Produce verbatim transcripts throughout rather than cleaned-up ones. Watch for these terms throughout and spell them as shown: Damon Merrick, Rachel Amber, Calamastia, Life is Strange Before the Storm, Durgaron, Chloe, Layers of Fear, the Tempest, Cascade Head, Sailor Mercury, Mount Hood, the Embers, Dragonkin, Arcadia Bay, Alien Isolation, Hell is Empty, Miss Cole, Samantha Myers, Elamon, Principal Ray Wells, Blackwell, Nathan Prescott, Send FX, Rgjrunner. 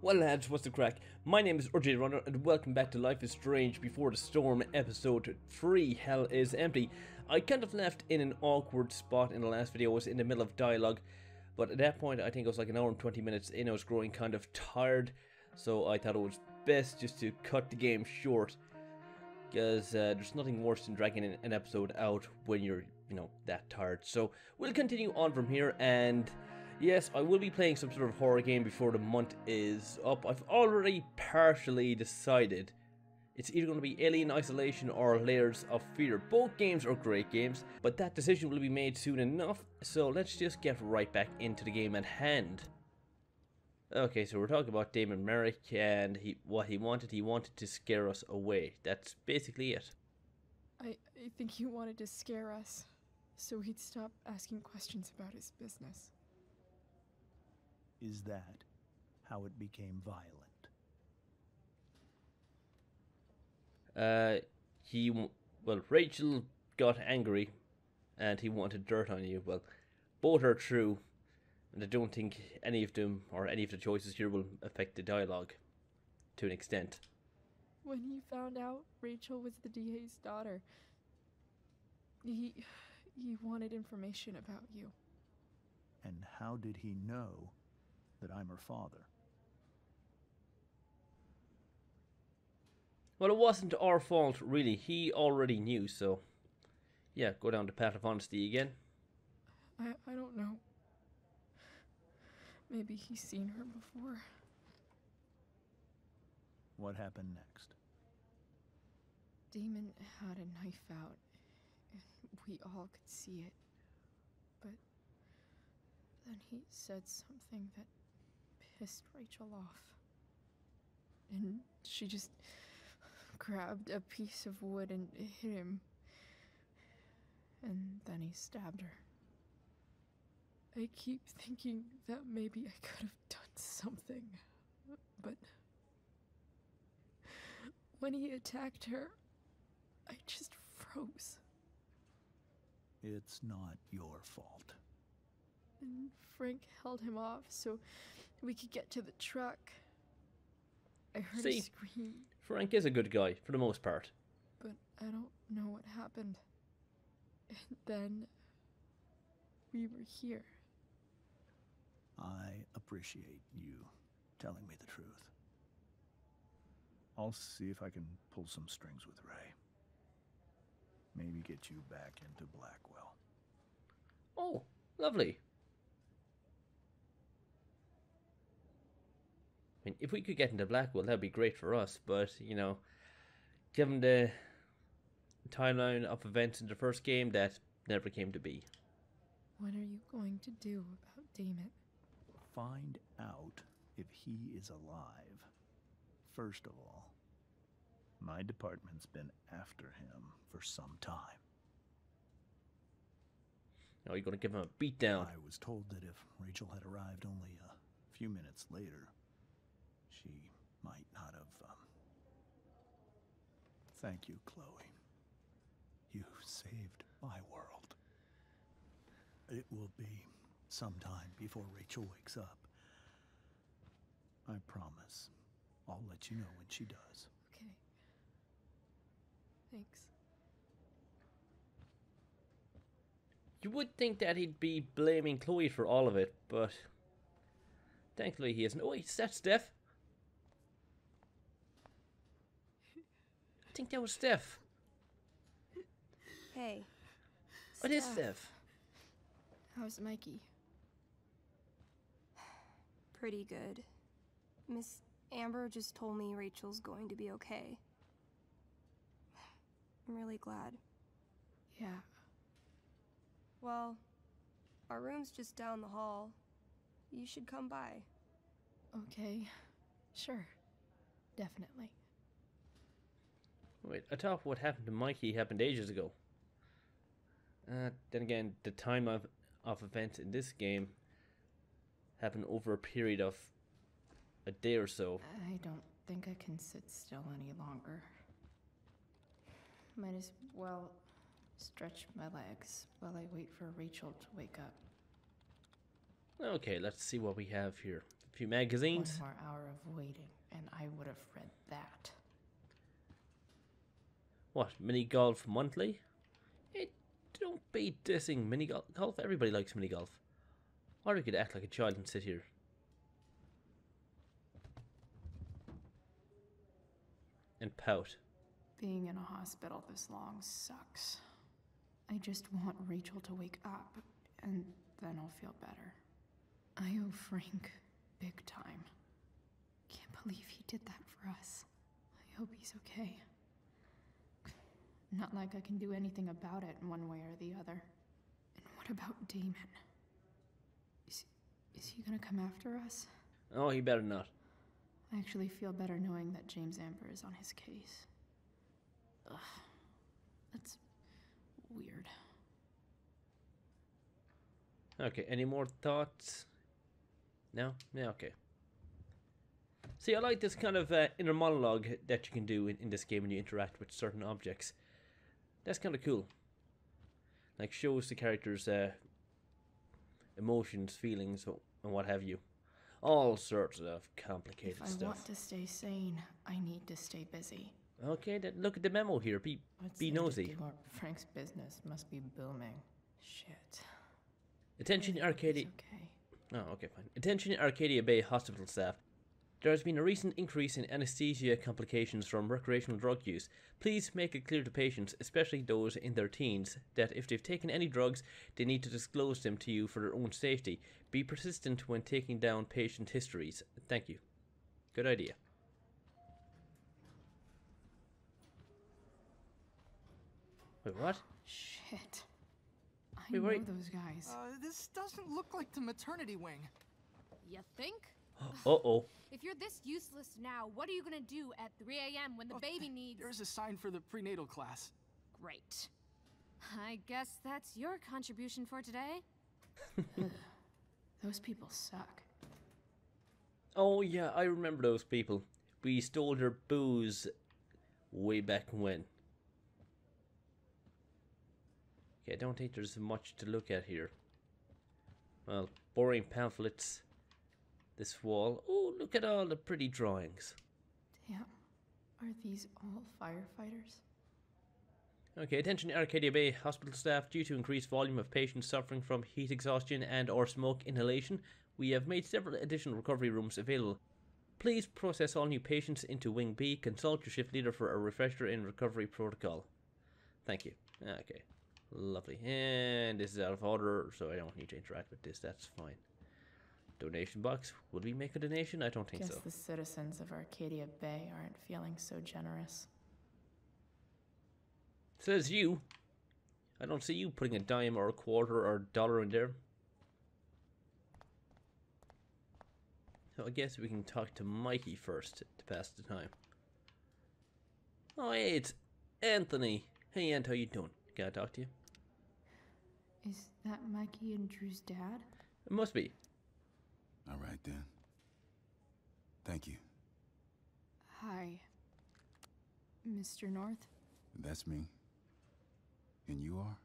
Well lads, what's the crack? My name is R J Runner and welcome back to Life is Strange Before the Storm, episode three, Hell is Empty. I kind of left in an awkward spot in the last video. I was in the middle of dialogue, but at that point I think it was like an hour and twenty minutes in. I was growing kind of tired, so I thought it was best just to cut the game short, because uh, there's nothing worse than dragging an episode out when you're, you know, that tired. So we'll continue on from here, and yes, I will be playing some sort of horror game before the month is up. I've already partially decided. It's either going to be Alien Isolation or Layers of Fear. Both games are great games, but that decision will be made soon enough. So let's just get right back into the game at hand. Okay, so we're talking about Damon Merrick and he, what he wanted. He wanted to scare us away. That's basically it. I, I think he wanted to scare us so he'd stop asking questions about his business. Is that how it became violent? Uh, he, well, Rachel got angry and he wanted dirt on you. Well, both are true, and I don't think any of them or any of the choices here will affect the dialogue to an extent. When he found out Rachel was the D A's daughter, he, he wanted information about you. And how did he know that I'm her father? Well, it wasn't our fault, really. He already knew, so... yeah, go down the path of honesty again. I, I don't know. Maybe he's seen her before. What happened next? Damon had a knife out, and we all could see it. But... then he said something that pissed Rachel off. And she just grabbed a piece of wood and hit him. And then he stabbed her. I keep thinking that maybe I could have done something. But when he attacked her, I just froze. It's not your fault. And Frank held him off so we could get to the truck. I heard a scream. Frank is a good guy, for the most part. But I don't know what happened. And then... we were here. I appreciate you telling me the truth. I'll see if I can pull some strings with Ray. Maybe get you back into Blackwell. Oh, lovely. I mean, if we could get into Blackwell, that'd be great for us, but, you know, given the timeline of events in the first game, that never came to be. What are you going to do about Damon? Find out if he is alive, first of all. My department's been after him for some time. Now you're going to give him a beatdown. I was told that if Rachel had arrived only a few minutes later, she might not have... Um... Thank you, Chloe. You saved my world. It will be some time before Rachel wakes up. I promise. I'll let you know when she does. Okay. Thanks. You would think that he'd be blaming Chloe for all of it, but... thankfully he isn't. Oh, wait, that's Steph. I think that was Steph. Hey. What Steph. Is Steph? How's Mikey? Pretty good. Miss Amber just told me Rachel's going to be okay. I'm really glad. Yeah. Well, our room's just down the hall. You should come by. Okay. Sure. Definitely. Wait, I thought what happened to Mikey happened ages ago. Uh, then again, the time of, of events in this game happened over a period of a day or so. I don't think I can sit still any longer. Might as well stretch my legs while I wait for Rachel to wake up. Okay, let's see what we have here. few magazines. One more hour of waiting, and I would have read that. What, mini golf monthly? It, don't be dissing mini golf. Everybody likes mini golf. Or we could act like a child and sit here. And pout. Being in a hospital this long sucks. I just want Rachel to wake up, and then I'll feel better. I owe Frank big time. Can't believe he did that for us. I hope he's okay. Not like I can do anything about it one way or the other. And what about Damon? Is, is he gonna come after us? Oh, he better not. I actually feel better knowing that James Amber is on his case. Ugh. That's weird. Okay, any more thoughts? No? Yeah, okay. See, I like this kind of uh, inner monologue that you can do in, in this game when you interact with certain objects. That's kind of cool. Like, shows the character's uh, emotions, feelings, and what have you. All sorts of complicated stuff. If I want to stay sane, I need to stay busy. Okay, then look at the memo here. Be, be nosy. Frank's business must be booming. Shit. Attention, Arcadia... Okay. Oh, okay, fine. Attention, Arcadia Bay hospital staff. There has been a recent increase in anesthesia complications from recreational drug use. Please make it clear to patients, especially those in their teens, that if they've taken any drugs, they need to disclose them to you for their own safety. Be persistent when taking down patient histories. Thank you. Good idea. Wait, what? Shit. I Wait, know those guys. Uh, this doesn't look like the maternity wing. You think? Uh-oh. If you're this useless now, what are you gonna do at three A M when the oh, baby needs... There's a sign for the prenatal class. Great. I guess that's your contribution for today? Ugh. Those people suck. Oh yeah, I remember those people. We stole their booze way back when. Okay, I don't think there's much to look at here. Well, boring pamphlets... This wall. Oh, look at all the pretty drawings. Damn. Are these all firefighters? Okay, attention Arcadia Bay hospital staff. Due to increased volume of patients suffering from heat exhaustion and or smoke inhalation, we have made several additional recovery rooms available. Please process all new patients into Wing B. Consult your shift leader for a refresher in recovery protocol. Thank you. Okay. Lovely. And this is out of order, so I don't need to interact with this. That's fine. Donation box. Would we make a donation? I don't think so. Guess the citizens of Arcadia Bay aren't feeling so generous. Says you. I don't see you putting a dime or a quarter or a dollar in there. So I guess we can talk to Mikey first to pass the time. Oh, hey, it's Anthony. Hey, Ant, how you doing? Can I talk to you? Is that Mikey and Drew's dad? It must be. All right, then. Thank you. Hi, Mister North. That's me. And you are?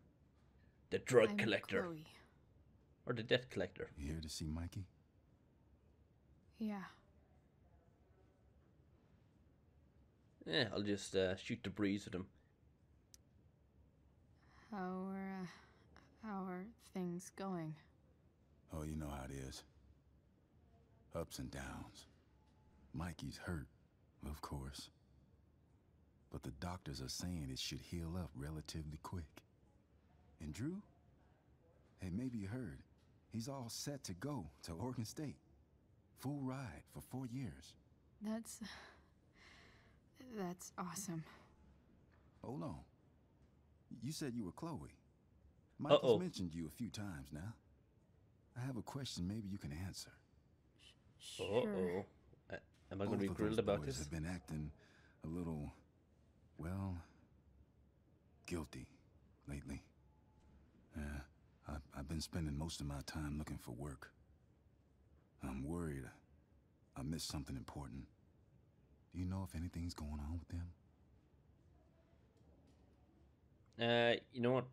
The drug I'm collector. Chloe. Or the debt collector. You here to see Mikey? Yeah. Yeah, I'll just uh, shoot the breeze with him. How are, uh, how are things going? Oh, you know how it is. Ups and downs. Mikey's hurt, of course. But the doctors are saying it should heal up relatively quick. And Drew? Hey, maybe you heard. He's all set to go to Oregon State. Full ride for four years. That's... That's awesome. Hold on. You said you were Chloe. Mikey's Uh-oh. mentioned you a few times now. I have a question maybe you can answer. Sure. Uh oh, am I going to be grilled about this? Both of those boys have been acting a little, well, guilty lately. Yeah, I, I've been spending most of my time looking for work. I'm worried I missed something important. Do you know if anything's going on with them? Uh, you know what?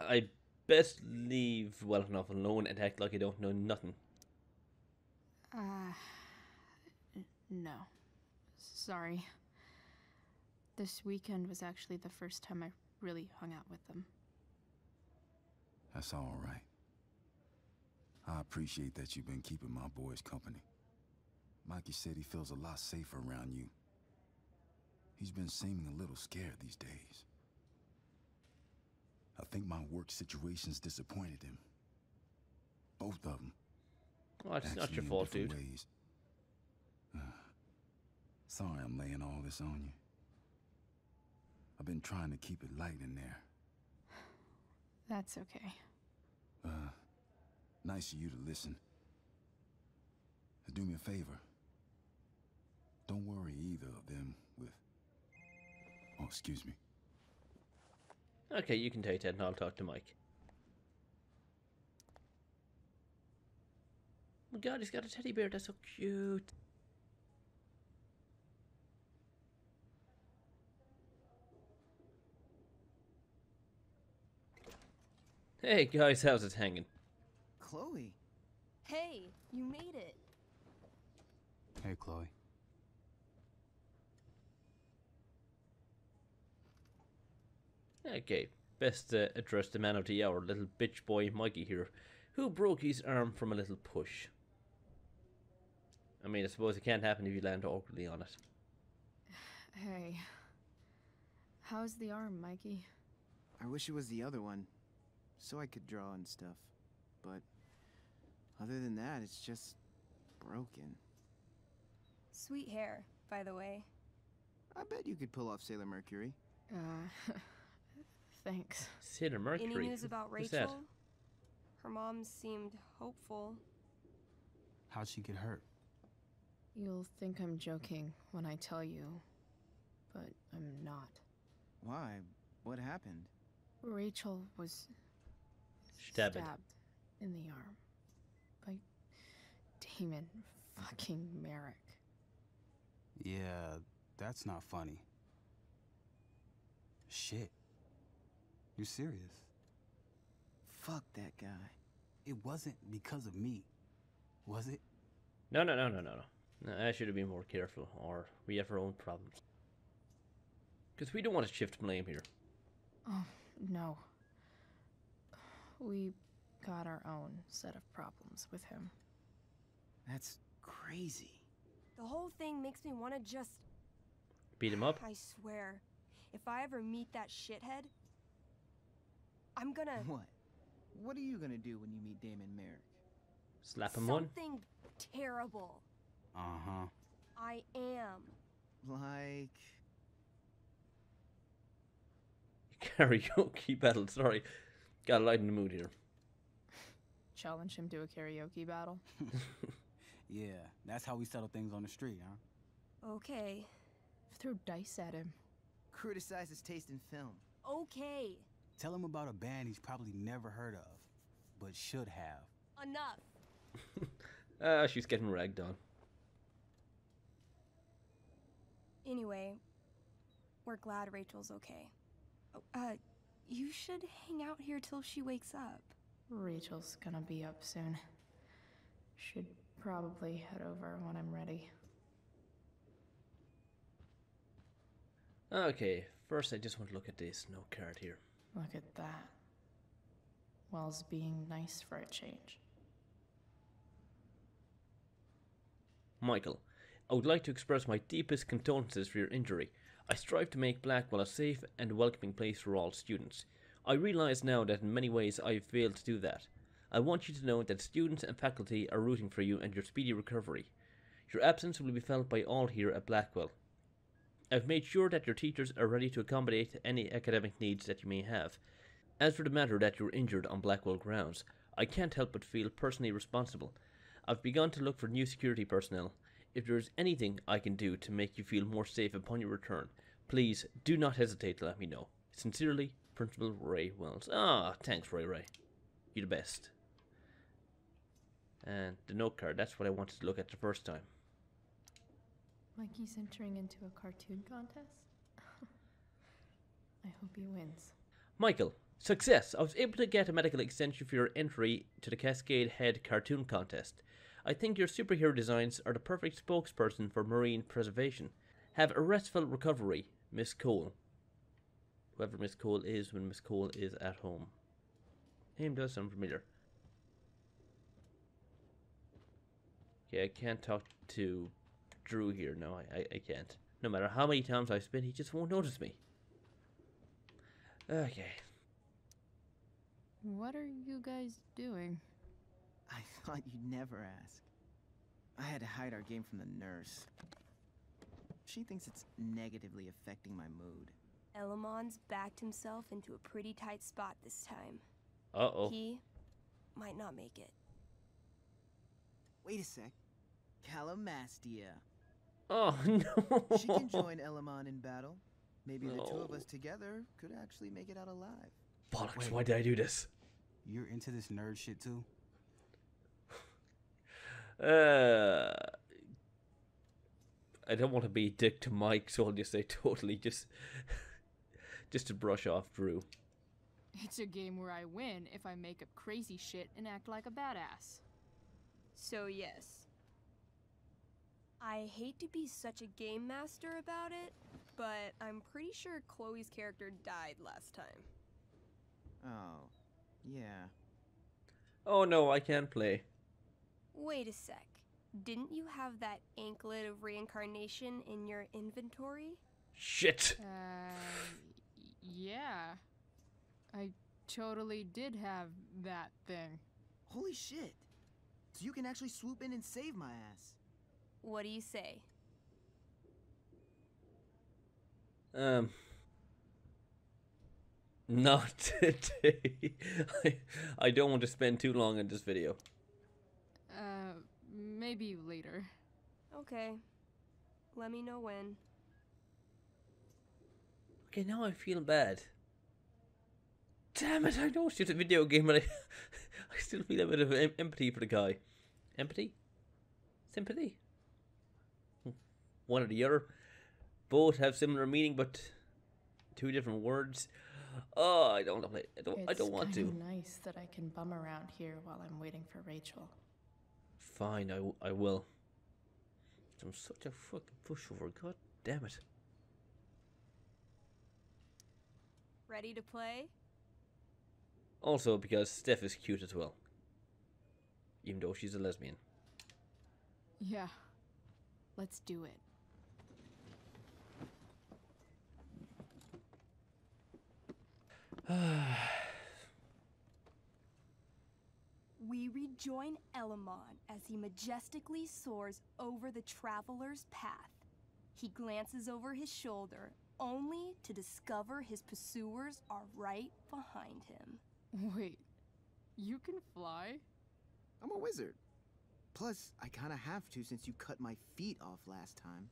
I best leave well enough alone and act like I don't know nothing. Uh, no. Sorry. This weekend was actually the first time I really hung out with them. That's all right. I appreciate that you've been keeping my boys company. Mikey said he feels a lot safer around you. He's been seeming a little scared these days. I think my work situation's disappointed him. Both of them. Well, it's not your fault, dude. Ways. Uh, sorry I'm laying all this on you. I've been trying to keep it light in there. That's okay. Uh, nice of you to listen. Do me a favor. Don't worry either of them with... Oh, excuse me. Okay, you can take it and I'll talk to Mike. Oh my god, he's got a teddy bear. That's so cute. Hey guys, how's it hanging? Chloe. Hey, you made it. Hey, Chloe. Okay, best uh, address the man of the hour, little bitch boy Mikey here, who broke his arm from a little push. I mean, I suppose it can't happen if you land awkwardly on it. Hey. How's the arm, Mikey? I wish it was the other one, so I could draw and stuff. But other than that, it's just broken. Sweet hair, by the way. I bet you could pull off Sailor Mercury. Uh, thanks. Sailor Mercury? Any news about Rachel? Her mom seemed hopeful. How'd she get hurt? You'll think I'm joking when I tell you, but I'm not. Why? What happened? Rachel was stabbed, stabbed in the arm by Damon fucking Merrick. Yeah, that's not funny. Shit. You're serious? Fuck that guy. It wasn't because of me, was it? No, no, no, no, no, no. I should have been more careful, or we have our own problems. Because we don't want to shift blame here. Oh, no. We got our own set of problems with him. That's crazy. The whole thing makes me want to just... beat him up? I swear, if I ever meet that shithead, I'm gonna... What? What are you gonna do when you meet Damon Merrick? Slap him on? Something terrible. Uh-huh. I am. Like... Karaoke battle, sorry. Gotta lighten the mood here. Challenge him to a karaoke battle? Yeah, that's how we settle things on the street, huh? Okay. Throw dice at him. Criticize his taste in film. Okay. Tell him about a band he's probably never heard of, but should have. Enough. uh, she's getting ragged on. Anyway, we're glad Rachel's okay. Oh, uh, you should hang out here till she wakes up. Rachel's gonna be up soon. Should probably head over when I'm ready. Okay, first I just want to look at this note card here. Look at that. Wells being nice for a change. Michael, I would like to express my deepest condolences for your injury. I strive to make Blackwell a safe and welcoming place for all students. I realize now that in many ways I have failed to do that. I want you to know that students and faculty are rooting for you and your speedy recovery. Your absence will be felt by all here at Blackwell. I've made sure that your teachers are ready to accommodate any academic needs that you may have. As for the matter that you were injured on Blackwell grounds, I can't help but feel personally responsible. I've begun to look for new security personnel. If there is anything I can do to make you feel more safe upon your return, please do not hesitate to let me know. Sincerely, Principal Ray Wells. Ah, thanks, Ray Ray. You're the best. And the note card, that's what I wanted to look at the first time. Mikey's entering into a cartoon contest? I hope he wins. Michael, success! I was able to get a medical extension for your entry to the Cascade Head cartoon contest. I think your superhero designs are the perfect spokesperson for marine preservation. Have a restful recovery, Miss Cole. Whoever Miss Cole is when Miss Cole is at home. Name does sound familiar. Okay, I can't talk to Drew here. No, I, I, I can't. No matter how many times I spin, he just won't notice me. Okay. What are you guys doing? I thought you'd never ask. I had to hide our game from the nurse. She thinks it's negatively affecting my mood. Elamon's backed himself into a pretty tight spot this time. Uh-oh. He might not make it. Wait a sec. Calamastia. Oh, no. She can join Elamon in battle. Maybe no. The two of us together could actually make it out alive. Bollocks, wait, why did I do this? You're into this nerd shit, too? uh... I don't want to be a dick to Mike, so I'll just say totally, just... just to brush off Drew. It's a game where I win if I make up crazy shit and act like a badass. So, yes. I hate to be such a game master about it, but I'm pretty sure Chloe's character died last time. Oh, yeah. Oh no, I can't play. Wait a sec. Didn't you have that anklet of reincarnation in your inventory? Shit! Uh, yeah. I totally did have that thing. Holy shit! So you can actually swoop in and save my ass. What do you say? Um... Not today. I, I don't want to spend too long on this video. Uh, maybe later. Okay. Let me know when. Okay, now I feel bad. Damn it, I know it's just a video game, but I, I still feel a bit of em empathy for the guy. Empathy? Sympathy? One or the other. Both have similar meaning, but two different words. Oh, I don't play. I don't. It's I don't want to. It's nice that I can bum around here while I'm waiting for Rachel. Fine, I, w I will. I'm such a fucking pushover. God damn it. Ready to play? Also, because Steph is cute as well. Even though she's a lesbian. Yeah. Let's do it. We rejoin Elamon as he majestically soars over the traveler's path. He glances over his shoulder, only to discover his pursuers are right behind him. Wait, you can fly? I'm a wizard. Plus, I kinda have to since you cut my feet off last time.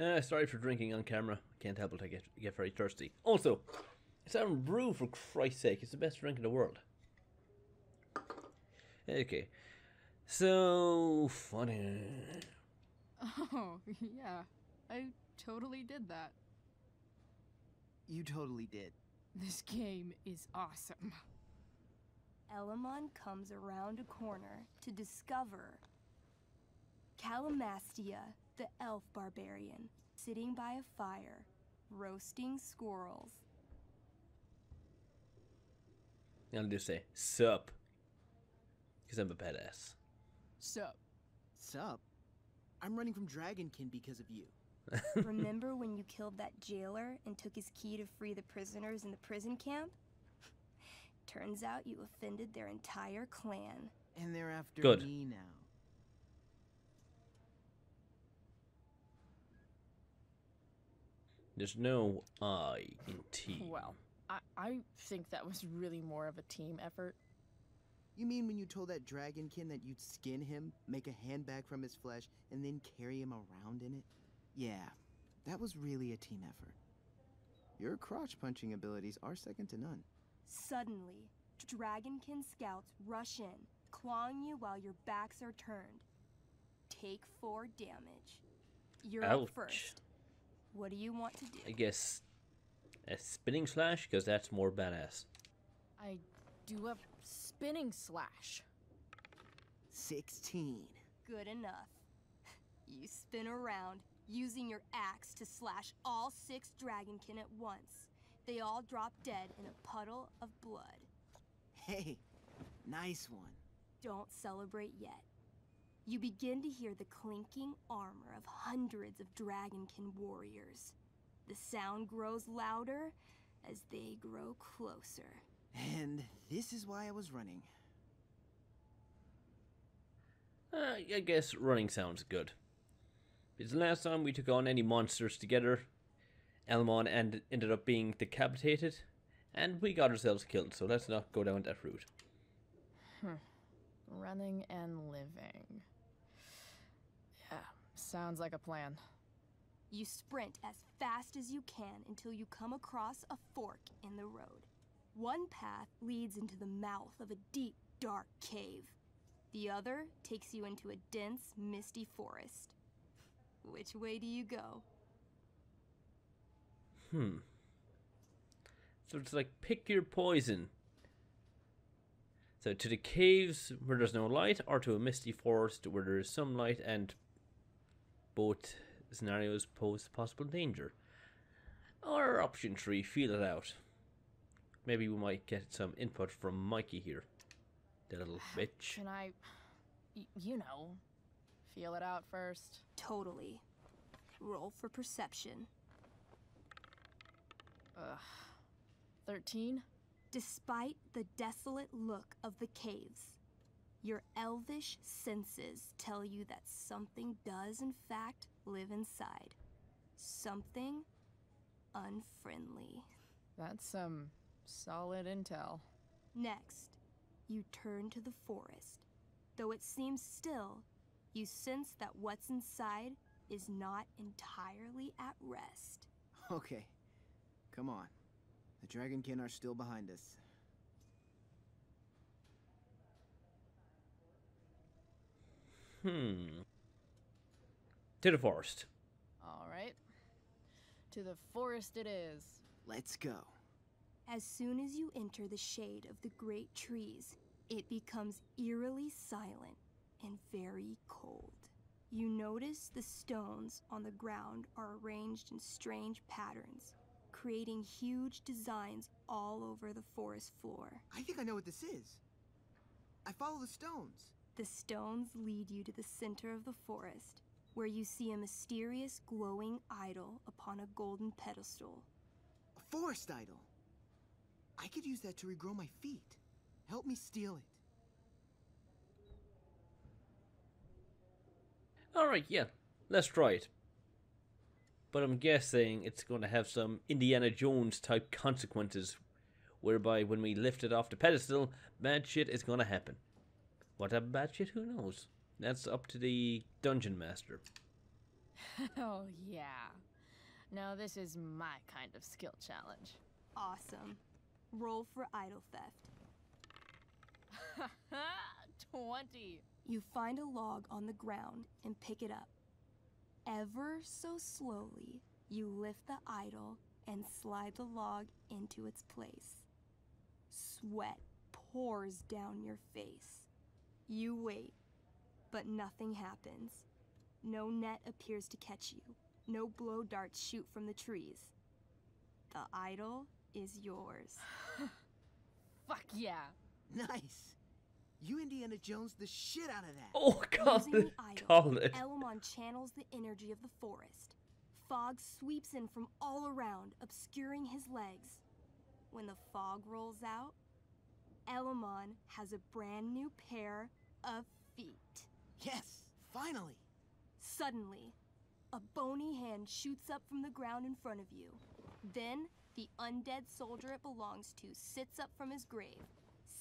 Uh, sorry for drinking on camera. Can't help it, I get, get very thirsty. Also, it's Aaron Brew, for Christ's sake. It's the best drink in the world. Okay. So funny. Oh, yeah. I totally did that. You totally did. This game is awesome. Elamon comes around a corner to discover Calamastia, the elf barbarian, sitting by a fire, roasting squirrels. I'll just say, sup. Because I'm a badass. Sup. Sup? I'm running from Dragonkin because of you. Remember when you killed that jailer and took his key to free the prisoners in the prison camp? Turns out you offended their entire clan. And they're after Good. me now. There's no I in team. Well, I, I think that was really more of a team effort. You mean when you told that dragonkin that you'd skin him, make a handbag from his flesh, and then carry him around in it? Yeah, that was really a team effort. Your crotch-punching abilities are second to none. Suddenly, dragonkin scouts rush in, clawing you while your backs are turned. Take four damage. You're up first. What do you want to do? I guess a spinning slash, because that's more badass. I do a spinning slash. sixteen. Good enough. You spin around, using your axe to slash all six dragonkin at once. They all drop dead in a puddle of blood. Hey, nice one. Don't celebrate yet. You begin to hear the clinking armor of hundreds of dragonkin warriors. The sound grows louder as they grow closer. And this is why I was running. Uh, I guess running sounds good. Because last time we took on any monsters together, Elamon and ended up being decapitated, and we got ourselves killed, so let's not go down that route. Hmm. Running and living. Yeah, sounds like a plan. You sprint as fast as you can until you come across a fork in the road. One path leads into the mouth of a deep, dark cave. The other takes you into a dense, misty forest. Which way do you go? Hmm. So it's like, pick your poison. So to the caves where there's no light, or to a misty forest where there is some light, and both scenarios pose possible danger. Or option three, feel it out. Maybe we might get some input from Mikey here. The little bitch. Can I, y you know, feel it out first? Totally. Roll for perception. Ugh. thirteen? Despite the desolate look of the caves, your elvish senses tell you that something does in fact live inside. Something unfriendly. That's some solid intel. Next, you turn to the forest. Though it seems still, you sense that what's inside is not entirely at rest. Okay, come on. The dragonkin are still behind us. Hmm. To the forest. All right. To the forest it is. Let's go. As soon as you enter the shade of the great trees, it becomes eerily silent and very cold. You notice the stones on the ground are arranged in strange patterns, creating huge designs all over the forest floor. I think I know what this is. I follow the stones. The stones lead you to the center of the forest, where you see a mysterious glowing idol upon a golden pedestal. A forest idol? I could use that to regrow my feet. Help me steal it. Alright, yeah. Let's try it. But I'm guessing it's going to have some Indiana Jones type consequences, whereby when we lift it off the pedestal, bad shit is going to happen. What a bad shit? Who knows? That's up to the dungeon master. Oh yeah. Now this is my kind of skill challenge. Awesome. Roll for idol theft. twenty. You find a log on the ground and pick it up. Ever so slowly, you lift the idol and slide the log into its place. Sweat pours down your face. You wait, but nothing happens. No net appears to catch you. No blow darts shoot from the trees. The idol is yours. Fuck yeah. Nice. You Indiana Jones the shit out of that. Oh, God. Using the idol, Elamon channels the energy of the forest. Fog sweeps in from all around, obscuring his legs. When the fog rolls out, Elamon has a brand new pair of feet. Yes, finally. Suddenly, a bony hand shoots up from the ground in front of you. Then, the undead soldier it belongs to sits up from his grave,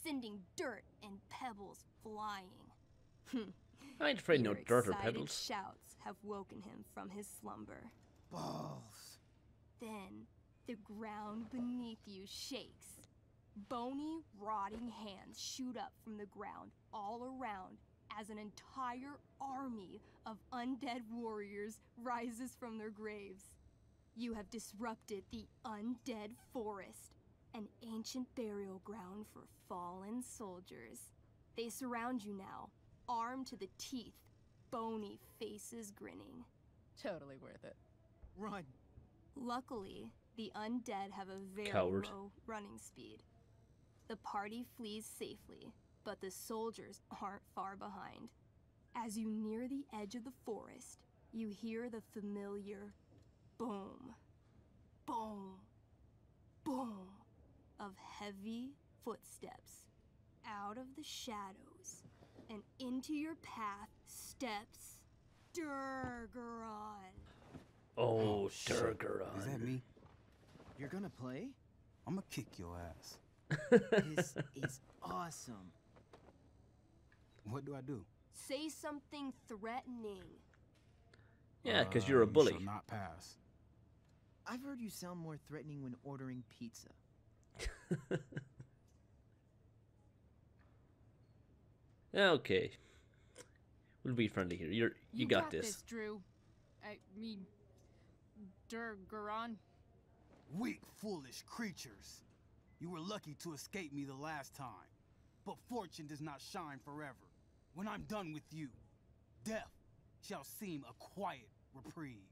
sending dirt and pebbles flying. I ain't afraid no dirt or pebbles. Shouts have woken him from his slumber. Balls. Then the ground beneath you shakes. Bony, rotting hands shoot up from the ground all around as an entire army of undead warriors rises from their graves. You have disrupted the undead forest, an ancient burial ground for fallen soldiers. They surround you now, armed to the teeth, bony faces grinning. Totally worth it. Run. Luckily, the undead have a very Coward. low running speed. The party flees safely, but the soldiers aren't far behind. As you near the edge of the forest, you hear the familiar boom, boom, boom of heavy footsteps. Out of the shadows and into your path steps Durgaron. Oh, Durgaron. Is that me? You're gonna play? I'm gonna kick your ass. This is awesome. What do I do? Say something threatening. Yeah, because um, you're a bully. Shall not pass. I've heard you sound more threatening when ordering pizza. Okay. We'll be friendly here. You're, you, you got, got this. this. Drew. I mean, Durgaron. Weak, foolish creatures. You were lucky to escape me the last time, but fortune does not shine forever. When I'm done with you, death shall seem a quiet reprieve.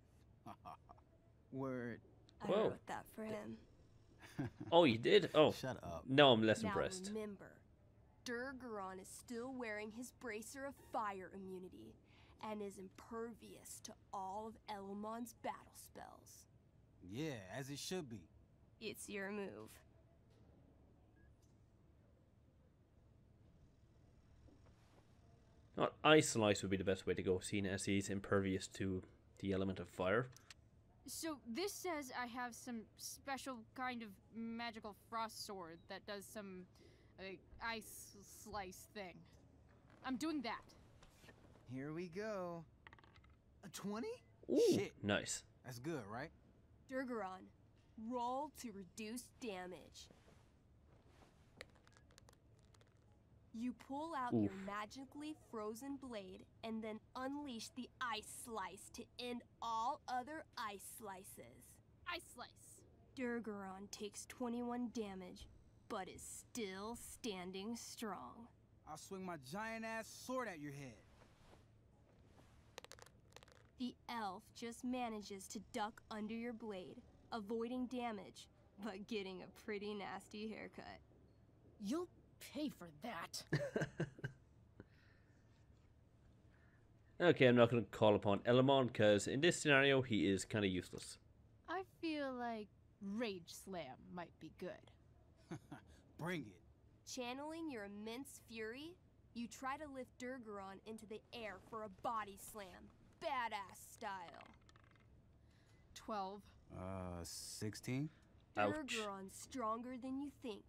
Word. I Whoa. wrote that for him. Oh, you did? Oh. Shut up. No, I'm less now impressed. Remember, Durgaron is still wearing his bracer of fire immunity and is impervious to all of Elamon's battle spells. Yeah, as it should be. It's your move. Not isolate would be the best way to go, seeing as he's impervious to the element of fire. So this says I have some special kind of magical frost sword that does some uh, ice slice thing. I'm doing that. Here we go. A twenty? Shit. Nice. That's good, right? Durgaron, roll to reduce damage. You pull out Oof. your magically frozen blade and then unleash the ice slice to end all other ice slices. Ice slice. Durgaron takes twenty-one damage, but is still standing strong. I'll swing my giant ass sword at your head. The elf just manages to duck under your blade, avoiding damage, but getting a pretty nasty haircut. You'll pay for that. Okay, I'm not going to call upon Elamon because in this scenario he is kind of useless. I feel like Rage Slam might be good. Bring it. Channeling your immense fury, you try to lift Durgaron into the air for a body slam, badass style. twelve. Uh, sixteen? Durgaron's stronger than you think.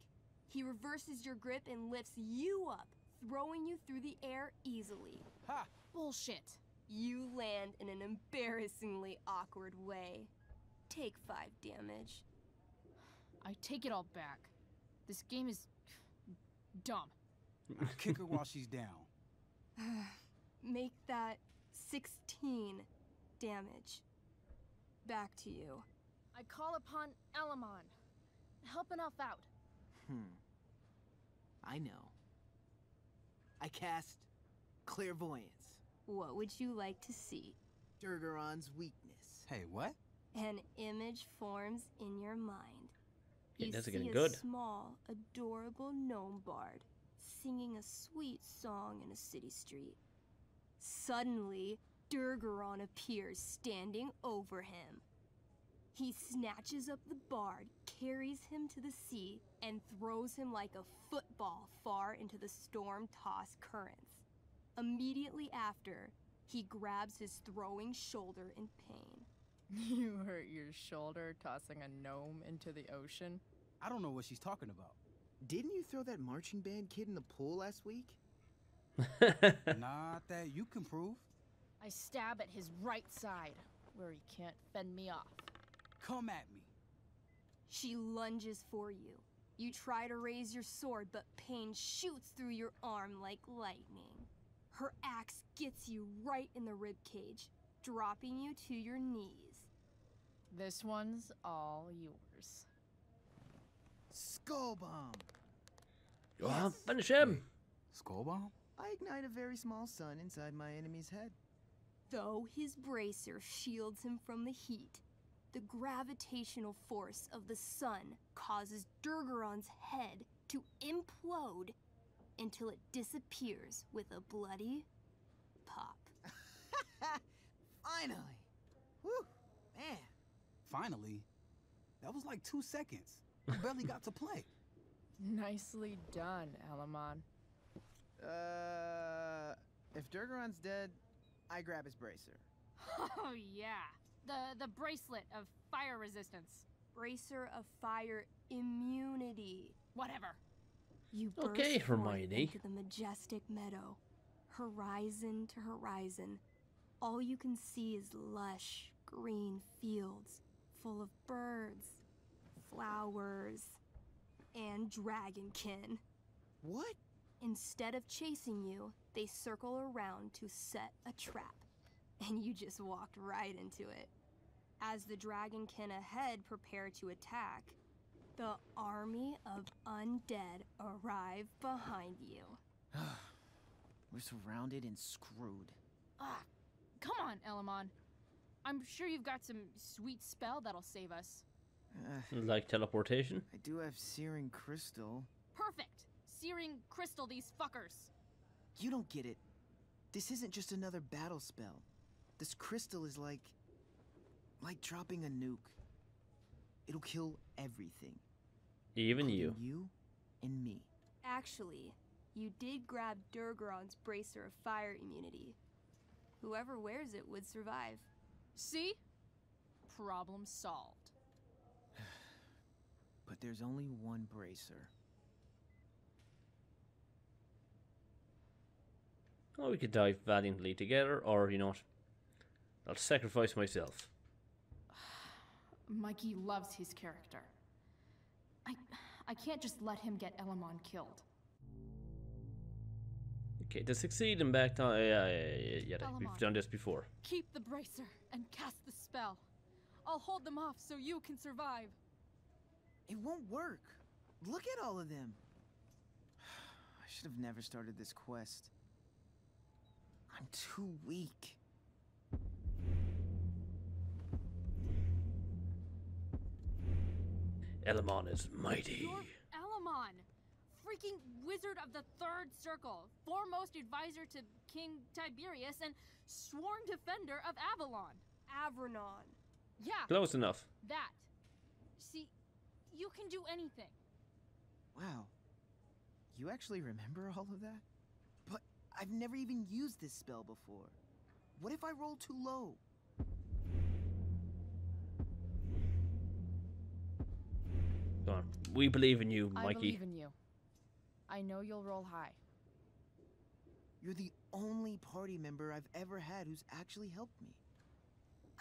He reverses your grip and lifts you up, throwing you through the air easily. Ha! Bullshit. You land in an embarrassingly awkward way. Take five damage. I take it all back. This game is dumb. I kick her while she's down. Make that sixteen damage. Back to you. I call upon Elamon. Help an elf out. Hmm. I know. I cast clairvoyance. What would you like to see? Durgaron's weakness. Hey, what? An image forms in your mind. You yeah, see a good. small, adorable gnome bard singing a sweet song in a city street. Suddenly, Durgaron appears standing over him. He snatches up the bard, carries him to the sea, and throws him like a football far into the storm-tossed currents. Immediately after, he grabs his throwing shoulder in pain. You hurt your shoulder tossing a gnome into the ocean? I don't know what she's talking about. Didn't you throw that marching band kid in the pool last week? Not that you can prove. I stab at his right side, where he can't fend me off. Come at me. She lunges for you. You try to raise your sword, but pain shoots through your arm like lightning. Her axe gets you right in the ribcage, dropping you to your knees. This one's all yours. Skull bomb. Yes. Uh, finish him. Skull bomb? I ignite a very small sun inside my enemy's head. Though his bracer shields him from the heat, the gravitational force of the sun causes Durgaron's head to implode until it disappears with a bloody pop. Finally! Whew, man. Finally? That was like two seconds. I barely got to play. Nicely done, Elamon. Uh, if Durgaron's dead, I grab his bracer. Oh yeah, the the bracelet of fire resistance. Bracer of fire immunity. Whatever. You okay, Hermione? Into the majestic meadow, horizon to horizon. All you can see is lush green fields full of birds, flowers, and dragonkin. What? Instead of chasing you, they circle around to set a trap, and you just walked right into it. As the dragonkin ahead prepare to attack, the army of undead arrive behind you. We're surrounded and screwed. Ah, come on, Elamon. I'm sure you've got some sweet spell that'll save us. Uh, like teleportation? I do have Searing Crystal. Perfect! Searing Crystal these fuckers. You don't get it. This isn't just another battle spell. This crystal is like... like dropping a nuke. It'll kill everything. Even you. You and me. Actually, you did grab Durgaron's bracer of fire immunity. Whoever wears it would survive. See? Problem solved. But there's only one bracer. Well, we could die valiantly together, or, you know what, I'll sacrifice myself. Mikey loves his character. I I can't just let him get Elamon killed. Okay, to succeed in back time, yeah, yeah, yeah, yeah, Elamon, we've done this before. Keep the bracer and cast the spell. I'll hold them off so you can survive. It won't work. Look at all of them. I should have never started this quest. I'm too weak. Elamon is mighty. You're Elamon, freaking wizard of the third circle, foremost advisor to King Tiberius, and sworn defender of Avalon. Avranon. Yeah. Close enough. That. See, you can do anything. Wow. You actually remember all of that? I've never even used this spell before. What if I roll too low? Come on. We believe in you, Mikey. I believe in you. I know you'll roll high. You're the only party member I've ever had who's actually helped me.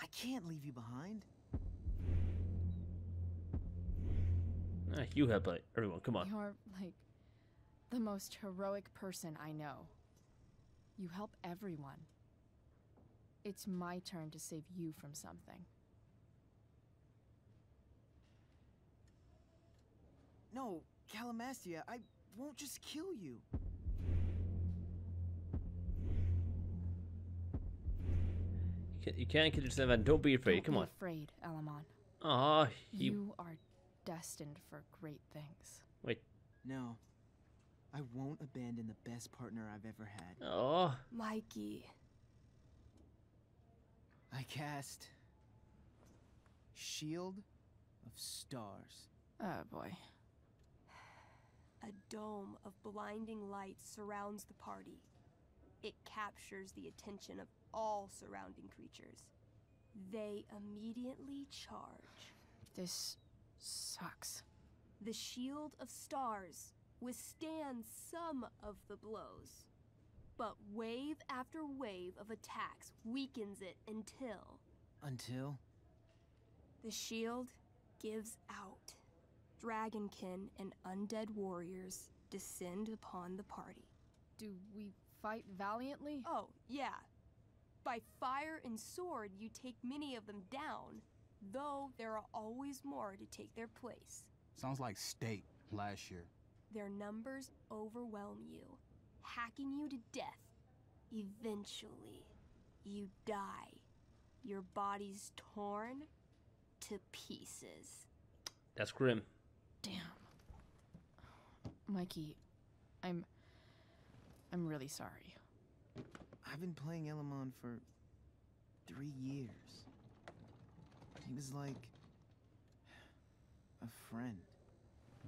I can't leave you behind. Ah, you help everyone. Come on. You're, like, the most heroic person I know. You help everyone. It's my turn to save you from something. No, Calamastia, I won't just kill you. You can't kill yourself, and don't be afraid. Don't Come be on. Afraid, Elamon. Ah, you... you are destined for great things. Wait. No. I won't abandon the best partner I've ever had. Oh, Mikey. I cast Shield of Stars. Oh boy. A dome of blinding light surrounds the party. It captures the attention of all surrounding creatures. They immediately charge. This sucks. The Shield of Stars withstand some of the blows, but wave after wave of attacks weakens it until... Until? The shield gives out. Dragonkin and undead warriors descend upon the party. Do we fight valiantly? Oh, yeah. By fire and sword, you take many of them down, though there are always more to take their place. Sounds like state last year. Their numbers overwhelm you, hacking you to death. Eventually, you die. Your body's torn to pieces. That's grim. Damn. Mikey, I'm... I'm really sorry. I've been playing Elamon for three years. He was like... a friend.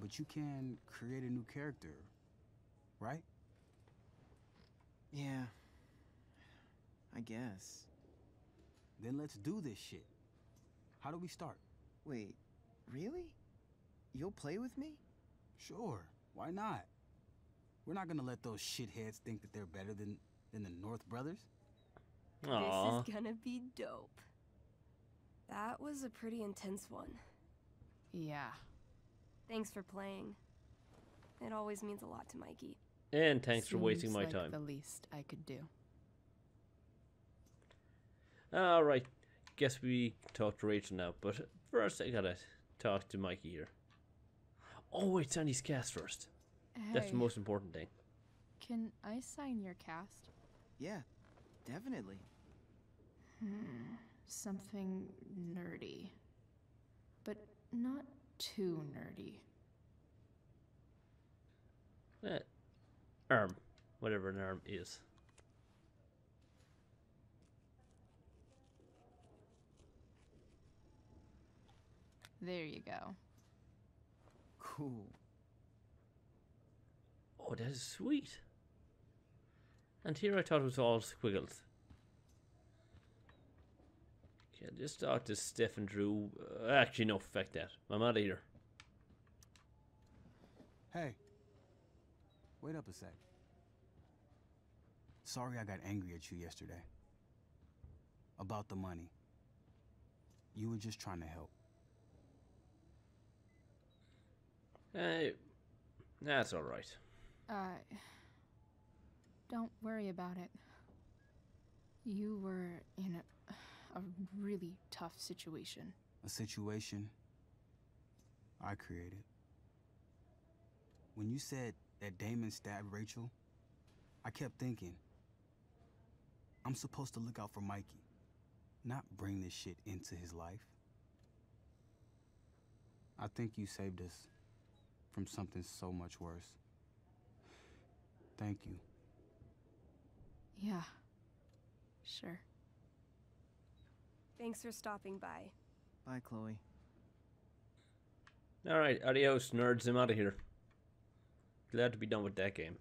But you can create a new character, right? Yeah. I guess. Then let's do this shit. How do we start? Wait, really? You'll play with me? Sure, why not? We're not gonna let those shitheads think that they're better than, than the North brothers. Aww. This is gonna be dope. That was a pretty intense one. Yeah. Thanks for playing. It always means a lot to Mikey. And thanks Seems for wasting my like time. The least I could do. All right, guess we talk to Rachel now. But first, I gotta talk to Mikey here. Oh wait, sign his cast first. Hey, that's the most important thing. Can I sign your cast? Yeah, definitely. Hmm, something nerdy, but not too nerdy. That arm, whatever an arm is. There you go. Cool. Oh, that is sweet. And here I thought it was all squiggles. Okay, let's talk to Steph and Drew. Uh, actually, no, fuck that. I'm out of here. Hey. Wait up a sec. Sorry I got angry at you yesterday. About the money. You were just trying to help. Hey, that's all right. Uh, don't worry about it. You were in a, a really tough situation. A situation I created. When you said that Damon stabbed Rachel, I kept thinking, I'm supposed to look out for Mikey, not bring this shit into his life. I think you saved us from something so much worse. Thank you. Yeah, sure. Thanks for stopping by. Bye, Chloe. All right, adios, nerds. I'm out of here. Glad to be done with that game.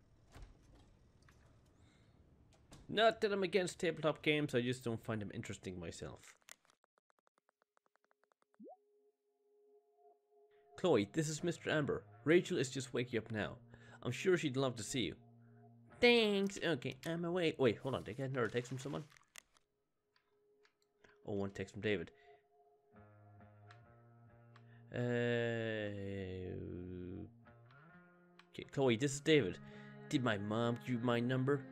Not that I'm against tabletop games, I just don't find them interesting myself. Chloe, this is Mister Amber. Rachel is just waking up now. I'm sure she'd love to see you. Thanks. Okay, I'm away. Wait, hold on. Did I get another text from someone? Oh, one text from David. Uh, okay, Chloe, this is David. Did my mom give you my number?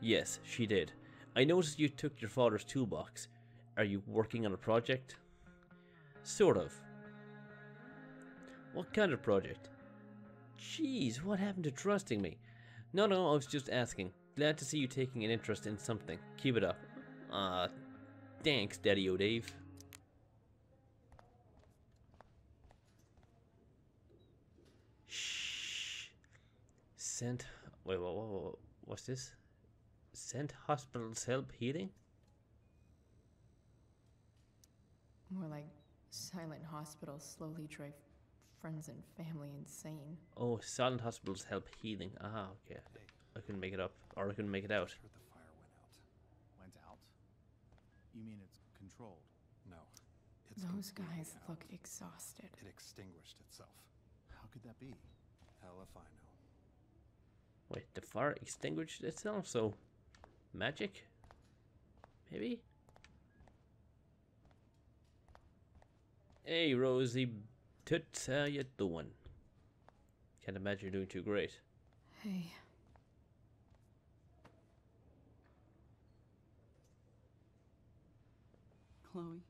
Yes, she did. I noticed you took your father's toolbox. Are you working on a project? Sort of. What kind of project? Jeez, what happened to trusting me? No, no, I was just asking. Glad to see you taking an interest in something. Keep it up. Uh, thanks, Daddy-O Dave. Shh. Sent... Wait, whoa, whoa, whoa. What's this? Sent hospitals help healing? More like silent hospitals slowly drive friends and family insane. Oh, silent hospitals help healing. Ah, okay. I couldn't make it up, or I couldn't make it out. The fire went out. Went out? You mean it's controlled? No. It's Those guys out. Look exhausted. It extinguished itself. How could that be? Hell if I know. Wait, the fire extinguished itself, so magic? Maybe? Hey, Rosie. Toots, how you doing? Can't imagine you're doing too great. Hey. Chloe,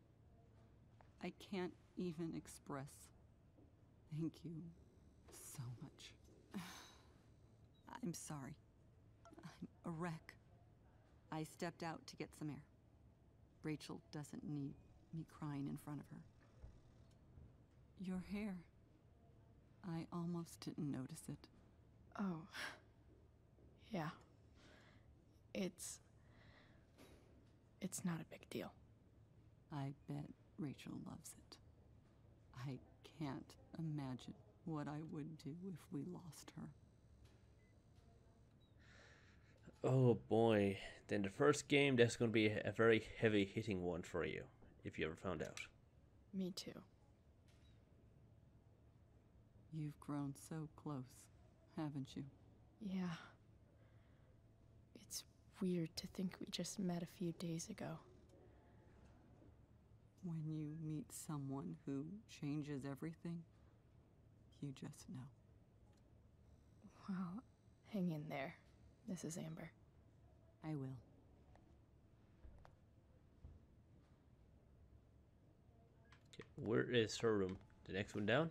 I can't even express Thank you so much. I'm sorry. I'm a wreck. I stepped out to get some air. Rachel doesn't need me crying in front of her. Your hair. I almost didn't notice it. Oh. Yeah. It's... It's not a big deal. I bet Rachel loves it. I can't imagine what I would do if we lost her. Oh boy. Then the first game, that's going to be a very heavy hitting one for you, if you ever found out. Me too. You've grown so close, haven't you? Yeah. It's weird to think we just met a few days ago. When you meet someone who changes everything, you just know. Well, hang in there. This is Amber. I will. Okay, where is her room? The next one down?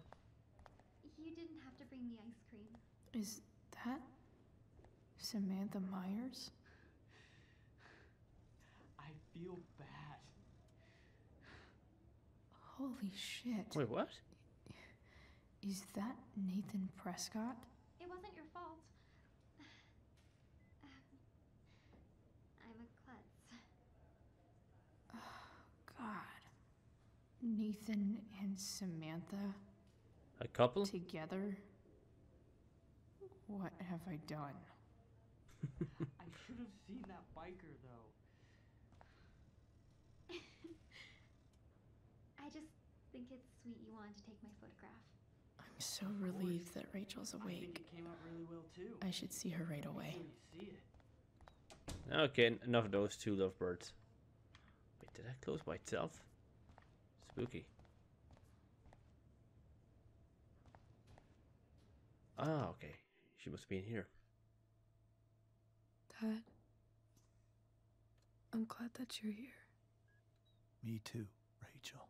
You didn't have to bring the ice cream. Is that Samantha Myers? I feel bad. Holy shit. Wait, what? Is that Nathan Prescott? It wasn't your fault. I'm a klutz. Oh, God. Nathan and Samantha? A couple? Together? What have I done? I should have seen that biker, though. I just think it's sweet you wanted to take my photograph. I'm so relieved that Rachel's awake. I think it came out really well too. I should see her right away. See it. Okay, enough of those two lovebirds. Wait, did I close myself? Spooky. Ah, okay. She must be in here. Dad, I'm glad that you're here. Me too, Rachel.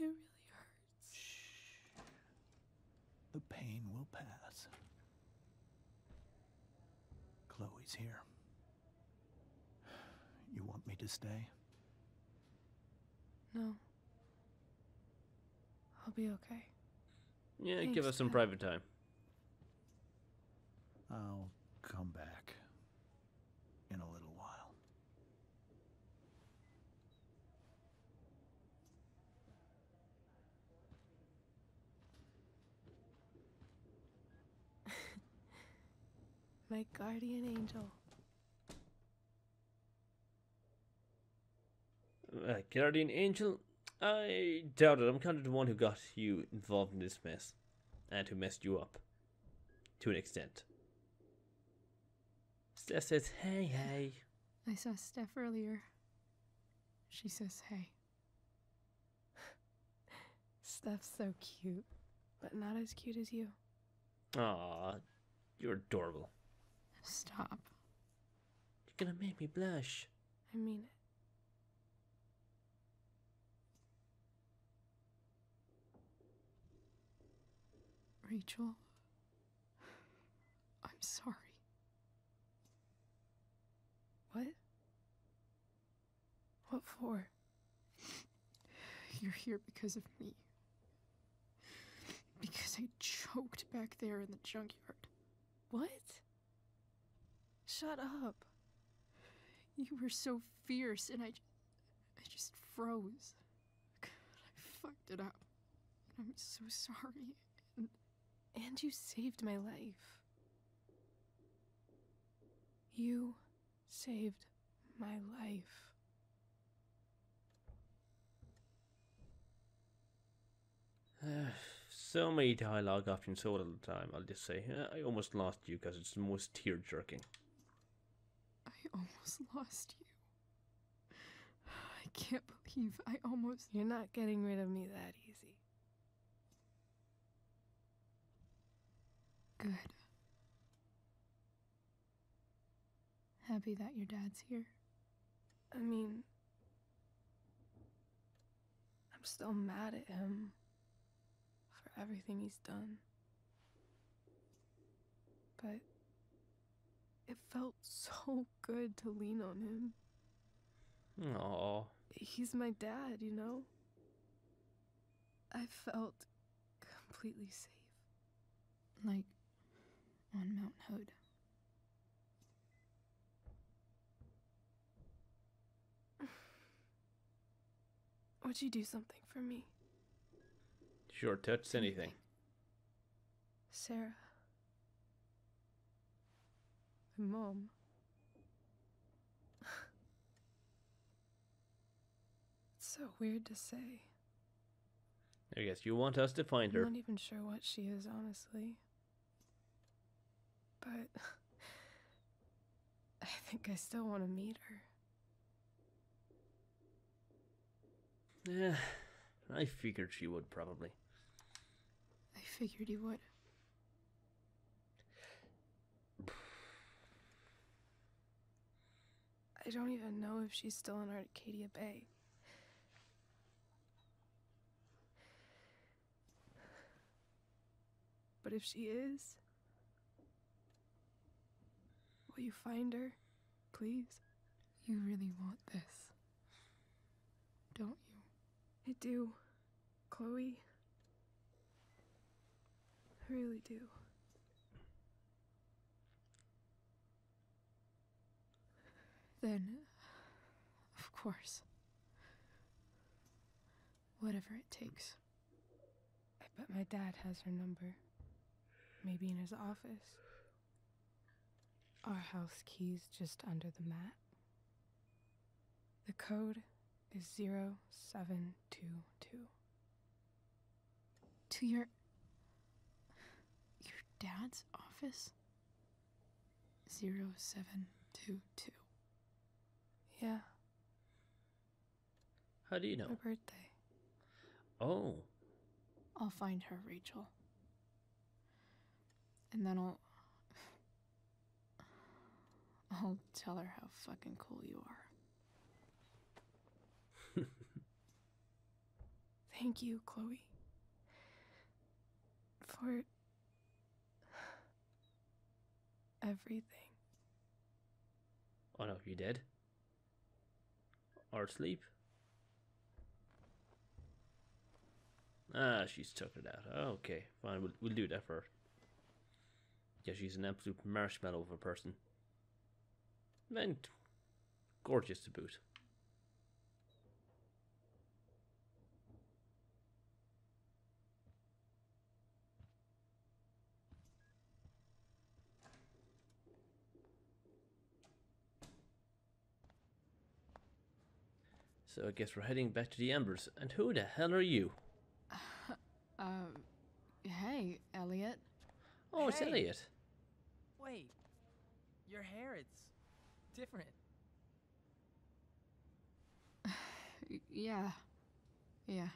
It really hurts. Shh. The pain will pass. Chloe's here. You want me to stay? No. I'll be okay. Yeah, thanks, give us some Dad. Private time. I'll come back in a little while. My guardian angel. Uh, guardian angel? I doubt it. I'm kind of the one who got you involved in this mess. And who messed you up. To an extent. Steph says, hey, hey. I saw Steph earlier. She says, hey. Steph's so cute. But not as cute as you. Aw, you're adorable. Stop. You're gonna make me blush. I mean it. Rachel, I'm sorry. What? What for? You're here because of me. Because I choked back there in the junkyard. What? Shut up. You were so fierce and I, I just froze. God, I fucked it up. And I'm so sorry. And And you saved my life. You saved my life. Uh, so many dialogue options, so little time. I'll just say, I almost lost you because it's the most tear-jerking. I almost lost you. I can't believe I almost... You're not getting rid of me that easy. Good. Happy that your dad's here. I mean, I'm still mad at him. for everything he's done. But it felt so good to lean on him. Aww. He's my dad, you know? I felt completely safe. Like on Mount Hood. Would you do something for me? Sure, touch anything. Sarah. My mom. It's so weird to say. I guess you want us to find her. I'm not even sure what she is, honestly. But I think I still want to meet her. Yeah, I figured she would, probably. I figured you would. I don't even know if she's still in Arcadia Bay. But if she is, will you find her, please? You really want this, don't you? I do, Chloe. I really do. Then, of course. Whatever it takes. I bet my dad has her number. Maybe in his office. Our house key's just under the mat. The code is zero seven two two. To your your dad's office? Zero seven two two. Yeah. How do you know? Her birthday. Oh. I'll find her, Rachel. And then I'll I'll tell her how fucking cool you are. Thank you, Chloe, for everything. Oh no, you dead? Or asleep? Ah, she's took it out. Okay, fine, we'll, we'll do that for her. Yeah, she's an absolute marshmallow of a person. And gorgeous to boot. So I guess we're heading back to the Embers. And who the hell are you? Uh, uh hey, Elliot. Oh, hey. It's Elliot. Wait, your hair, it's different. yeah, yeah.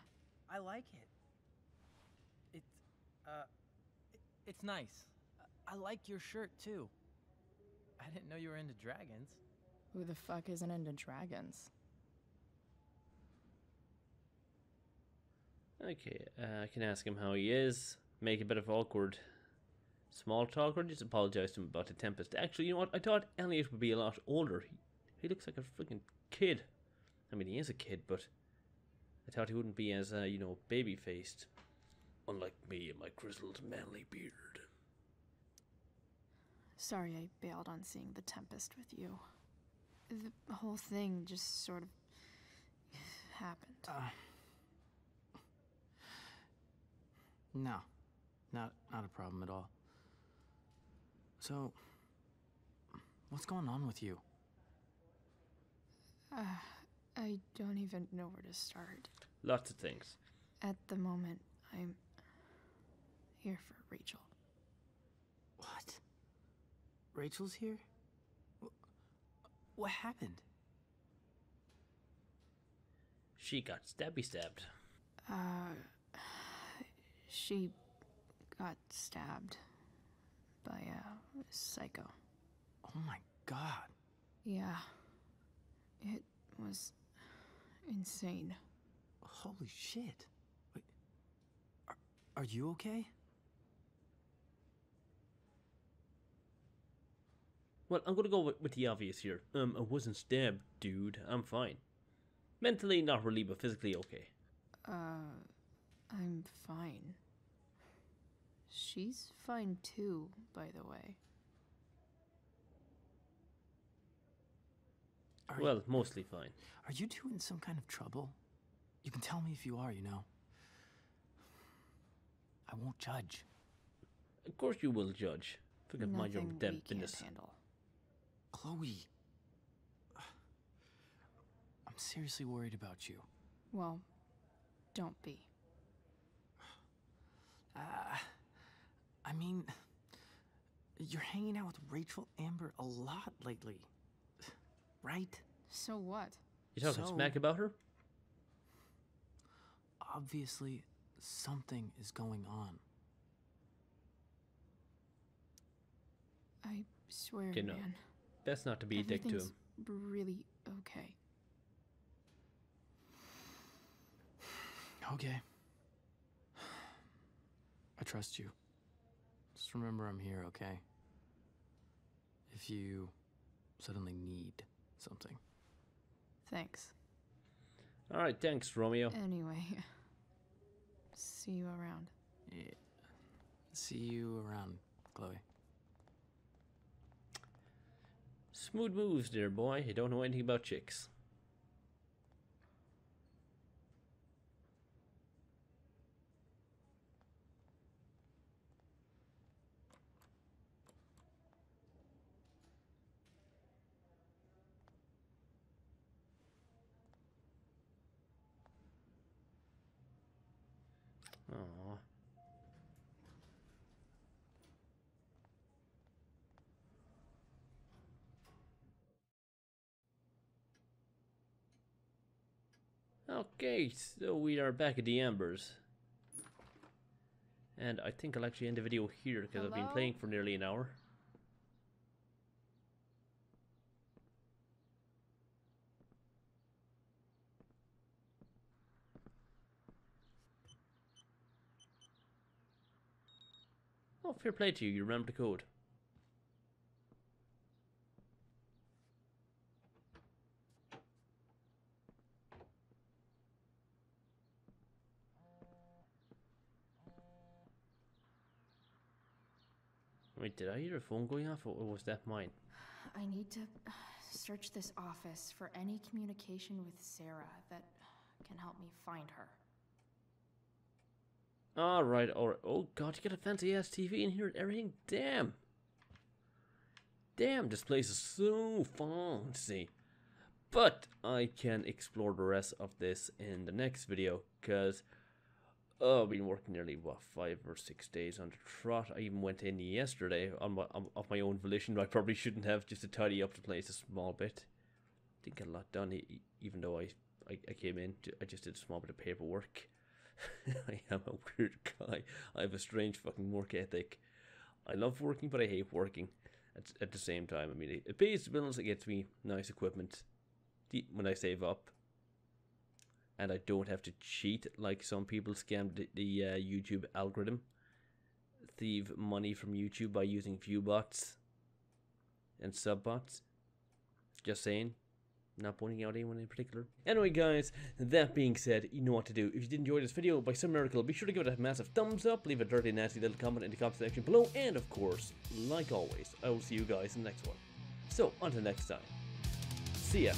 I like it. It's, uh, it, it's nice. I like your shirt, too. I didn't know you were into dragons. Who the fuck isn't into dragons? Okay, uh, I can ask him how he is, make a bit of awkward small talk, or just apologize to him about the Tempest. Actually, you know what? I thought Elliot would be a lot older. He, he looks like a freaking kid. I mean, he is a kid, but I thought he wouldn't be as, uh, you know, baby-faced. Unlike me and my grizzled, manly beard. Sorry I bailed on seeing the Tempest with you. The whole thing just sort of happened. Uh. No, not, not a problem at all. So, what's going on with you? Uh, I don't even know where to start. Lots of things. At the moment, I'm here for Rachel. What? Rachel's here? What happened? She got stabby-stabbed. Uh... She got stabbed by a psycho. Oh my god. Yeah. It was insane. Holy shit. Wait, are, Are you okay? Well, I'm gonna go with, with the obvious here. Um, I wasn't stabbed, dude. I'm fine. Mentally not really, but physically okay. Uh, I'm fine. She's fine too, by the way. Are well, you, mostly fine. Are you two in some kind of trouble? You can tell me if you are, you know. I won't judge. Of course you will judge. Forget my young depth in this. Chloe. I'm seriously worried about you. Well, don't be. Uh, I mean, you're hanging out with Rachel Amber a lot lately, right? So what? You talking so, smack about her? Obviously, something is going on. I swear, okay, no. man. That's not to be a dick to him. Really okay. Okay. I trust you. Just remember I'm here, okay? If you suddenly need something. Thanks. All right, thanks, Romeo. Anyway, see you around. Yeah. See you around, Chloe. Smooth moves there, boy. You don't know anything about chicks. Aww. Okay, so we are back at the Embers. And I think I'll actually end the video here because I've been playing for nearly an hour. Oh, fair play to you, you remember the code. Wait, did I hear a phone going off, or was that mine? I need to search this office for any communication with Sarah that can help me find her. Alright, alright. Oh god, you got a fancy ass T V in here and everything? Damn! Damn, this place is so fancy. But I can explore the rest of this in the next video, because oh, I've been working nearly, what, five or six days on the trot. I even went in yesterday on my, on, of my own volition. I probably shouldn't have, just to tidy up the place a small bit. Didn't get a lot done, even though I, I, I came in. I just did a small bit of paperwork. I am a weird guy. I have a strange fucking work ethic. I love working, but I hate working at, at the same time. I mean, it pays the bills, it gets me nice equipment when I save up. And I don't have to cheat like some people scam the, the uh, YouTube algorithm. Thieve money from YouTube by using view bots and sub bots. Just saying. Not pointing out anyone in particular. Anyway guys, that being said, you know what to do. If you did enjoy this video, by some miracle, be sure to give it a massive thumbs up, leave a dirty nasty little comment in the comment section below, and of course, like always, I will see you guys in the next one. So, until next time, see ya.